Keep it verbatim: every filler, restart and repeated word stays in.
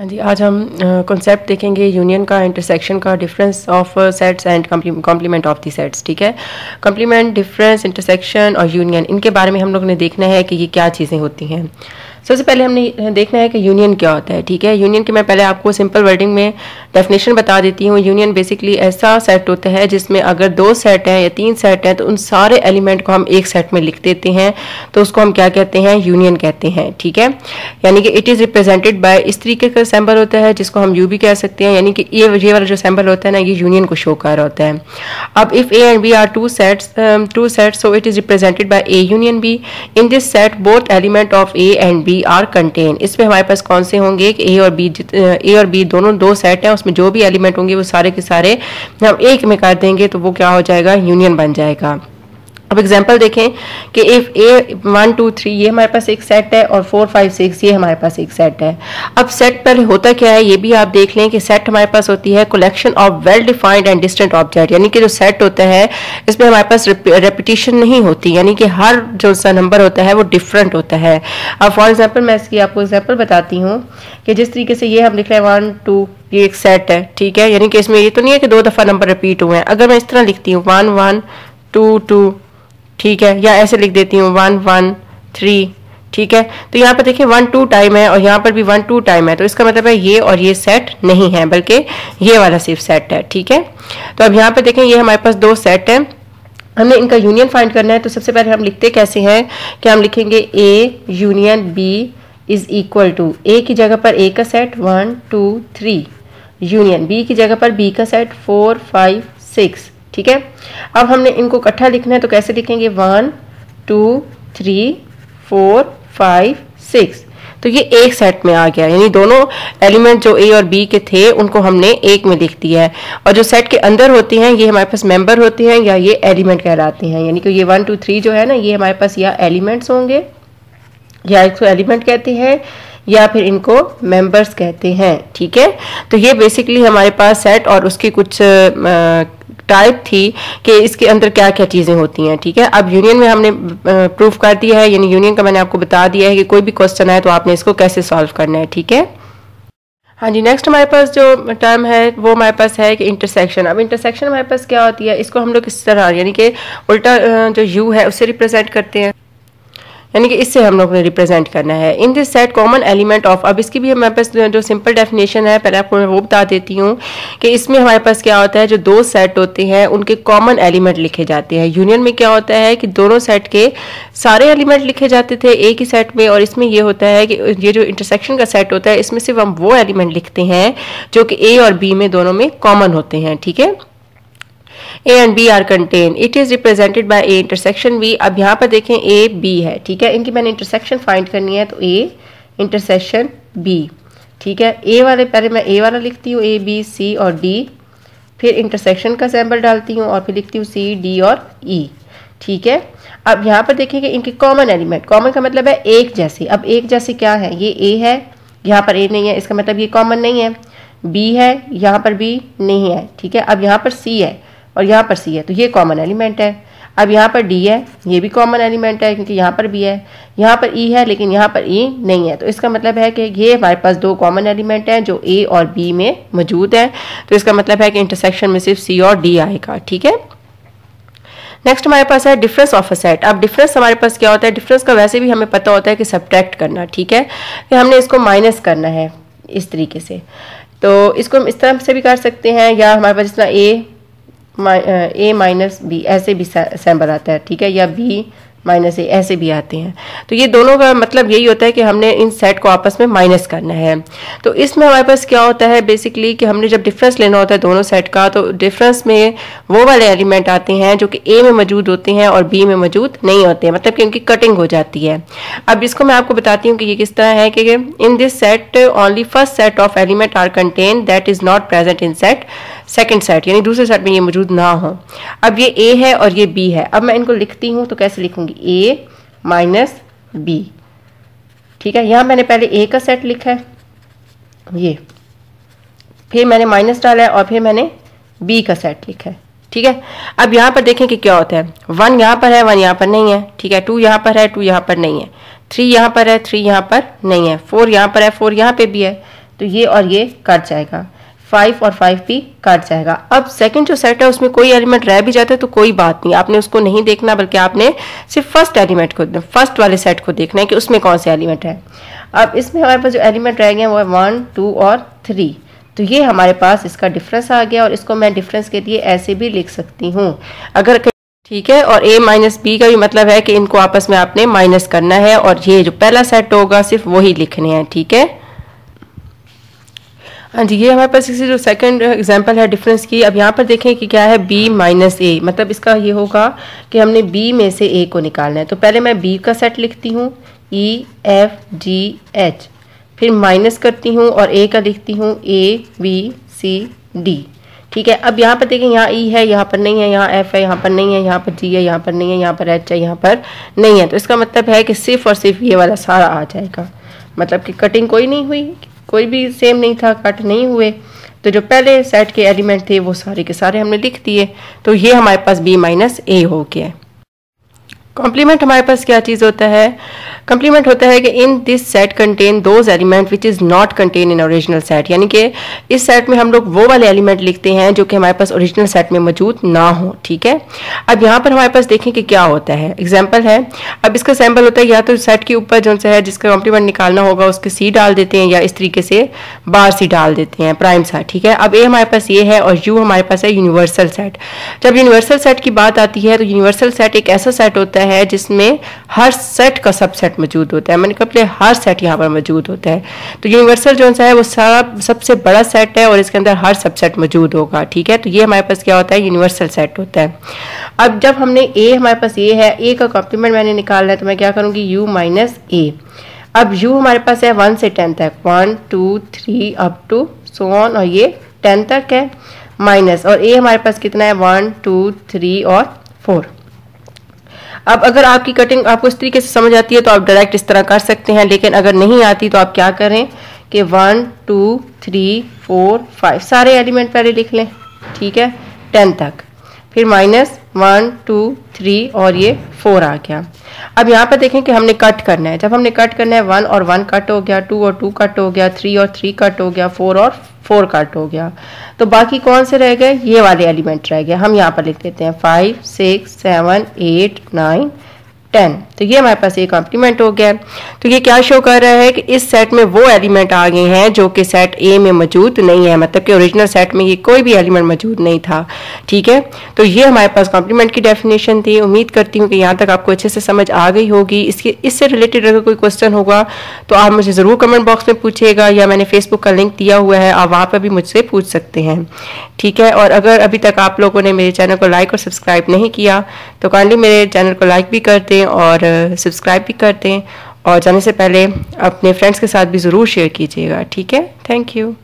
हाँ जी, आज हम कॉन्सेप्ट देखेंगे यूनियन का, इंटरसेक्शन का, difference of sets and complement of the sets. ठीक है, कॉम्प्लीमेंट, डिफरेंस, इंटरसेक्शन और यूनियन, इनके बारे में हम लोग ने देखना है कि ये क्या चीज़ें होती हैं। सबसे पहले हमने देखना है कि यूनियन क्या होता है। ठीक है, यूनियन की मैं पहले आपको सिंपल वर्डिंग में डेफिनेशन बता देती हूँ। यूनियन बेसिकली ऐसा सेट होता है जिसमें अगर दो सेट हैं या तीन सेट हैं तो उन सारे एलिमेंट को हम एक सेट में लिख देते हैं, तो उसको हम क्या कहते हैं, यूनियन कहते हैं। ठीक है, यानी कि इट इज़ रिप्रेजेंटेड बाय, इस तरीके का सैम्बल होता है जिसको हम यू भी कह सकते हैं, यानी कि ये ये वाला जो सैम्बल होता है ना, ये यूनियन को शो कर रहा होता है। अब if A and B are two sets two sets so it is represented by A union B. In this set both element of A and B are contain. इसमें हमारे पास कौन से होंगे कि ए और बी, ए और बी दोनों दो सेट हैं, उसमें जो भी एलिमेंट होंगे वो सारे के सारे हम एक में कर देंगे, तो वो क्या हो जाएगा, यूनियन बन जाएगा। अब एग्जाम्पल देखें कि if A one two three ये हमारे पास एक सेट है और फोर फाइव सिक्स ये हमारे पास एक सेट है। अब सेट पर होता क्या है ये भी आप देख लें कि सेट हमारे पास होती है collection of well defined and distant object, यानी कि जो सेट होता है इसमें हमारे पास रेपिटेशन नहीं होती, यानी कि हर जो सा नंबर होता है वो डिफरेंट होता है। अब फॉर एग्जाम्पल मैं इसकी आपको एग्जाम्पल बताती हूँ कि जिस तरीके से ये हम लिख रहे हैं वन टू, ये एक सेट है। ठीक है, यानी कि इसमें ये तो नहीं है कि दो दफ़ा नंबर रिपीट हुए हैं। अगर मैं इस तरह लिखती हूँ वन वन टू टू, ठीक है, या ऐसे लिख देती हूँ वन वन थ्री, ठीक है, तो यहाँ पर देखिए वन टू टाइम है और यहाँ पर भी वन टू टाइम है, तो इसका मतलब है ये और ये सेट नहीं है बल्कि ये वाला सिर्फ सेट है। ठीक है, तो अब यहाँ पर देखें ये हमारे पास दो सेट है, हमने इनका यूनियन फाइंड करना है। तो सबसे पहले हम लिखते कैसे हैं कि हम लिखेंगे A union B is equal to, A की जगह पर ए का set one two three, union B की जगह पर बी का सेट फोर फाइव सिक्स। ठीक है, अब हमने इनको इकट्ठा लिखना है तो कैसे लिखेंगे, one two three four five six, तो ये एक सेट में आ गया, यानी दोनों एलिमेंट जो ए और बी के थे उनको हमने एक में लिख दिया है। और जो सेट के अंदर होती हैं ये हमारे पास मेंबर होती हैं या ये एलिमेंट कहलाते हैं, यानी कि ये वन टू थ्री जो है ना ये हमारे पास या एलिमेंट्स होंगे, या इसको एलिमेंट कहते हैं या फिर इनको मेंबर्स कहते हैं। ठीक है, तो ये बेसिकली हमारे पास सेट और उसकी कुछ आ, टाइप थी कि इसके अंदर क्या क्या चीज़ें होती हैं। ठीक है, अब यूनियन में हमने प्रूफ कर दिया है, यानी यूनियन का मैंने आपको बता दिया है कि कोई भी क्वेश्चन आए तो आपने इसको कैसे सॉल्व करना है। ठीक है, हाँ जी, नेक्स्ट हमारे पास जो टर्म है वो हमारे पास है कि इंटरसेक्शन। अब इंटरसेक्शन हमारे पास क्या होती है, इसको हम लोग इस तरह यानी कि उल्टा जो यू है उससे रिप्रेजेंट करते हैं, यानी कि इससे हम लोग ने रिप्रेजेंट करना है। In this set common element of, अब इसकी भी हमारे पास जो सिंपल डेफिनेशन है पहले आपको मैं वो बता देती हूँ कि इसमें हमारे पास क्या होता है, जो दो सेट होते हैं उनके कॉमन एलिमेंट लिखे जाते हैं। यूनियन में क्या होता है कि दोनों सेट के सारे एलिमेंट लिखे जाते थे एक ही सेट में, और इसमें यह होता है कि ये जो इंटरसेक्शन का सेट होता है इसमें सिर्फ हम वो एलिमेंट लिखते हैं जो कि ए और बी में दोनों में कॉमन होते हैं। ठीक है, A and B are contained. It is represented by A intersection B. अब यहाँ पर देखें A B है, ठीक है, इनकी मैंने इंटरसेक्शन फाइंड करनी है, तो A इंटरसेक्शन B, ठीक है, A वाले पहले मैं A वाला लिखती हूँ A B C और D, फिर इंटरसेक्शन का सैम्पल डालती हूँ और फिर लिखती हूँ C D और E। ठीक है, अब यहाँ पर देखेंगे इनके कॉमन एलिमेंट, कॉमन का मतलब है एक जैसे। अब एक जैसे क्या है, ये A है, यहाँ पर A नहीं है, इसका मतलब ये कॉमन नहीं है, B है, यहाँ पर B नहीं है, ठीक है, अब यहाँ पर C है और यहाँ पर सी है, तो ये कॉमन एलिमेंट है। अब यहाँ पर डी है, ये भी कॉमन एलिमेंट है क्योंकि यहाँ पर भी है, यहाँ पर ई है लेकिन यहाँ पर ई नहीं है, तो इसका मतलब है कि ये हमारे पास दो कॉमन एलिमेंट हैं जो ए और बी में मौजूद हैं, तो इसका मतलब है कि इंटरसेक्शन में सिर्फ सी और डी आएगा। ठीक है, नेक्स्ट हमारे पास है डिफरेंस ऑफ अ सेट। अब डिफरेंस हमारे पास क्या होता है, डिफरेंस का वैसे भी हमें पता होता है कि सब्ट्रैक्ट करना, ठीक है, कि हमने इसको माइनस करना है इस तरीके से, तो इसको हम इस तरह से भी कर सकते हैं, या हमारे पास जितना ए ए माइनस बी ऐसे भी सैम्पल आता है, ठीक है, या बी माइनस ए ऐसे भी आते हैं, तो ये दोनों का मतलब यही होता है कि हमने इन सेट को आपस में माइनस करना है। तो इसमें हमारे पास क्या होता है बेसिकली कि हमने जब डिफरेंस लेना होता है दोनों सेट का, तो डिफरेंस में वो वाले एलिमेंट आते हैं जो कि ए में मौजूद होते हैं और बी में मौजूद नहीं होते हैं, मतलब कि उनकी कटिंग हो जाती है। अब इसको मैं आपको बताती हूँ कि ये किस तरह है कि in this set only first set of element are contain that is not present in set second set, यानी दूसरे सेट में ये मौजूद ना हो। अब ये ए है और ये बी है, अब मैं इनको लिखती हूँ तो कैसे लिखूँगी, ए माइनस बी, ठीक है, यहाँ मैंने पहले ए का सेट लिखा है ये, फिर मैंने माइनस डाला है और फिर मैंने बी का सेट लिखा है। ठीक है, अब यहाँ पर देखें कि क्या होता है, वन यहाँ पर है, वन यहाँ पर नहीं है, ठीक है, टू यहाँ पर है, टू यहाँ पर नहीं है, थ्री यहाँ पर है, थ्री यहाँ पर नहीं है, फोर यहाँ पर है, फोर यहाँ पर भी है, तो ये और ये कट जाएगा, फाइव और फाइव भी कट जाएगा। अब सेकंड जो सेट है उसमें कोई एलिमेंट रह भी जाता है तो कोई बात नहीं, आपने उसको नहीं देखना, बल्कि आपने सिर्फ फर्स्ट एलिमेंट को, फर्स्ट वाले सेट को देखना है कि उसमें कौन से एलिमेंट है। अब इसमें हमारे पास जो एलिमेंट रह गए वो है वन, टू और थ्री, तो ये हमारे पास इसका डिफरेंस आ गया। और इसको मैं डिफरेंस के लिए ऐसे भी लिख सकती हूँ, अगर ठीक है। और a माइनस बी का भी मतलब है कि इनको आपस में आपने माइनस करना है और ये जो पहला सेट होगा सिर्फ वही लिखने हैं, ठीक है। हाँ जी, ये हमारे पास इसकी जो सेकंड एग्जांपल है डिफरेंस की। अब यहाँ पर देखें कि क्या है, b माइनस ए, मतलब इसका ये होगा कि हमने b में से a को निकालना है। तो पहले मैं b का सेट लिखती हूँ, e f g h, फिर माइनस करती हूँ और a का लिखती हूँ a b c d, ठीक है। अब यहाँ पर देखें, यहाँ ई है, यहाँ पर नहीं है, यहाँ एफ है, यहाँ पर नहीं है, यहाँ पर जी है, यहाँ पर नहीं है, यहाँ पर एच है, यहाँ पर नहीं है। तो इसका मतलब है कि सिर्फ और सिर्फ ये वाला सारा आ जाएगा, मतलब कि कटिंग कोई नहीं हुई, कोई भी सेम नहीं था, कट नहीं हुए। तो जो पहले सेट के एलिमेंट थे वो सारे के सारे हमने लिख दिए। तो ये हमारे पास बी माइनस ए हो गया। कॉम्प्लीमेंट हमारे पास क्या चीज़ होता है? कॉम्प्लीमेंट होता है कि in this set contain those element which is not contain in original set, यानी कि इस सेट में हम लोग वो वाले एलिमेंट लिखते हैं जो कि हमारे पास ओरिजिनल सेट में मौजूद ना हो, ठीक है। अब यहाँ पर हमारे पास देखें कि क्या होता है, एग्जाम्पल है। अब इसका सैम्पल होता है, या तो सेट के ऊपर जो है जिसका कॉम्प्लीमेंट निकालना होगा उसके सी डाल देते हैं, या इस तरीके से बार सी डाल देते हैं, प्राइम सेट, ठीक है। अब ए हमारे पास ये है और यू हमारे पास है यूनिवर्सल सेट। जब यूनिवर्सल सेट की बात आती है तो यूनिवर्सल सेट एक ऐसा सेट होता है है जिसमें हर सेट का सबसेट मौजूद होता है। मैंने कहा हर सेट यहाँ पर मौजूद होता है, तो यूनिवर्सल जो है वो सारा सबसे बड़ा सेट है और इसके अंदर हर सबसेट मौजूद होगा, ठीक है। तो ये हमारे पास क्या होता है, यूनिवर्सल सेट होता है। अब जब हमने ए, हमारे पास ये है, ए का कॉम्प्लीमेंट मैंने निकालना है तो मैं क्या करूँगी, यू माइनस ए। अब यू हमारे पास है वन से टेन तक, one two three up to so on, और ये टेन तक है माइनस, और ए हमारे पास कितना है, वन टू थ्री और फोर। अब अगर आपकी कटिंग आपको इस तरीके से समझ आती है तो आप डायरेक्ट इस तरह कर सकते हैं, लेकिन अगर नहीं आती तो आप क्या करें कि one two three four five सारे एलिमेंट पहले लिख लें, ठीक है, टेन तक, फिर माइनस वन टू थ्री और ये फोर आ गया। अब यहाँ पर देखें कि हमने कट करना है, जब हमने कट करना है वन और वन कट हो गया, टू और टू कट हो गया, थ्री और थ्री कट हो गया, फोर और फोर कट हो गया। तो बाकी कौन से रह गए, ये वाले एलिमेंट रह गए। हम यहाँ पर लिख देते हैं five six seven eight nine ten, तो ये हमारे पास एक कॉम्प्लीमेंट हो गया। तो ये क्या शो कर रहा है कि इस सेट में वो एलिमेंट आ गए हैं जो कि सेट ए में मौजूद नहीं है, मतलब कि ओरिजिनल सेट में ये कोई भी एलिमेंट मौजूद नहीं था, ठीक है। तो ये हमारे पास कॉम्प्लीमेंट की डेफिनेशन थी। उम्मीद करती हूँ कि यहाँ तक आपको अच्छे से समझ आ गई होगी। इसके इससे रिलेटेड अगर कोई क्वेश्चन होगा तो आप मुझे ज़रूर कमेंट बॉक्स में पूछिएगा, या मैंने फेसबुक का लिंक दिया हुआ है, आप वहाँ पर भी मुझसे पूछ सकते हैं, ठीक है। और अगर अभी तक आप लोगों ने मेरे चैनल को लाइक और सब्सक्राइब नहीं किया तो काइंडली मेरे चैनल को लाइक भी करते और सब्सक्राइब भी करते हैं, और जाने से पहले अपने फ्रेंड्स के साथ भी ज़रूर शेयर कीजिएगा, ठीक है। Thank you.